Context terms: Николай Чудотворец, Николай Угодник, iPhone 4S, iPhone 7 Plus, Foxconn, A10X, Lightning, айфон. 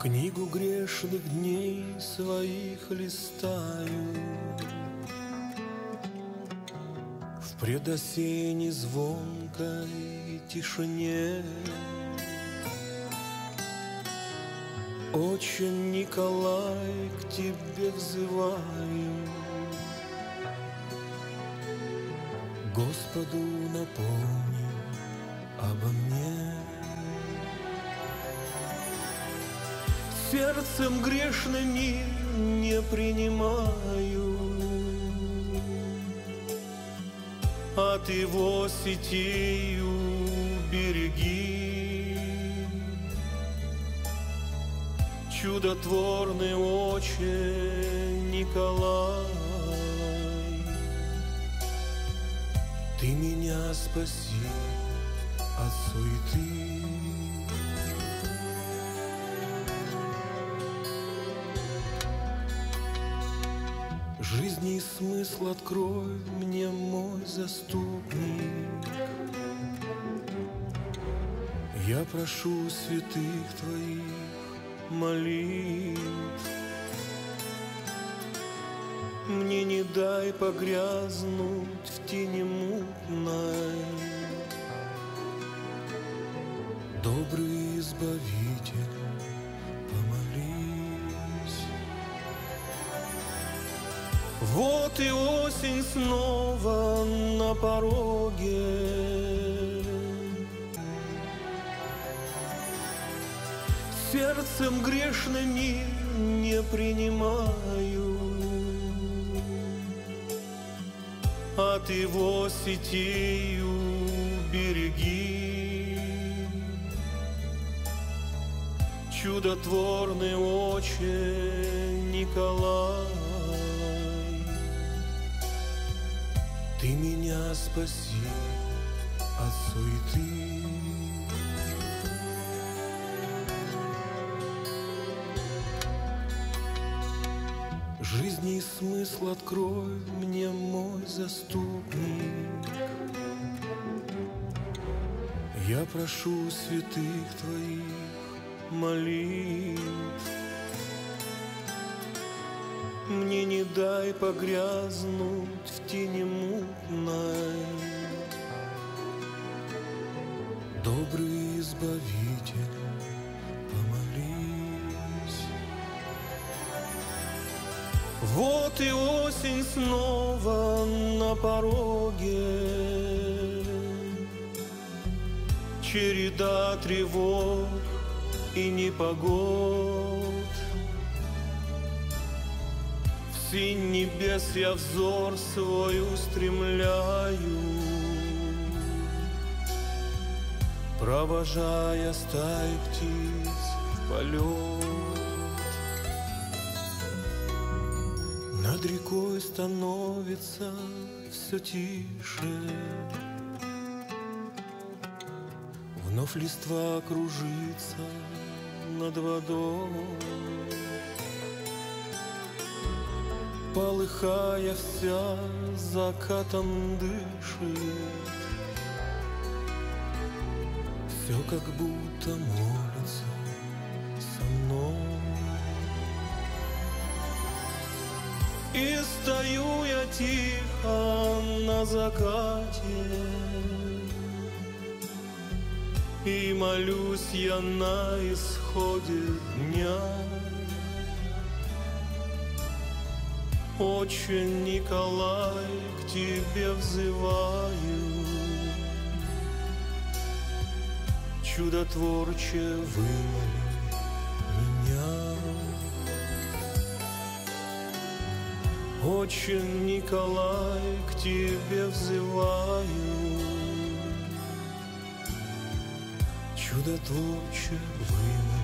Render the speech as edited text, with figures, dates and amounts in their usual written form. Книгу грешных дней своих листаю, в предосенней звонкой тишине. Очень, Николай, к тебе взываю, Господу напомни обо мне. Сердцем грешным мир не принимаю, от его сетей убереги. Чудотворный Отче Николай, ты меня спаси от суеты. Жизни смысл открой мне, мой заступник. Я прошу святых твоих молитв. Мне не дай погрязнуть в тени мутной. Добрый избавитель, помолись. Вот и осень снова на пороге. Сердцем грешным мир не принимаю, от его сетей убереги. Чудотворный Отче Николай, ты меня спаси от суеты. Жизни смысл открой мне, мой заступник. Я прошу святых твоих молитв. Мне не дай погрязнуть в тени мутной. Добрый избавитель, помолись. Вот и осень снова на пороге. Череда тревог и непогод. В синь небес я взор свой устремляю, провожая стай птиц в полет. Над рекой становится все тише, вновь листва кружится над водой. Полыхая вся, закатом дышит, все как будто молится со мной. И стою я тихо на закате, и молюсь я на исходе дня. Отче Николай, к тебе взываю, чудотворче вымоли меня. Отче Николай, к тебе взываю, чудотворче вымоли.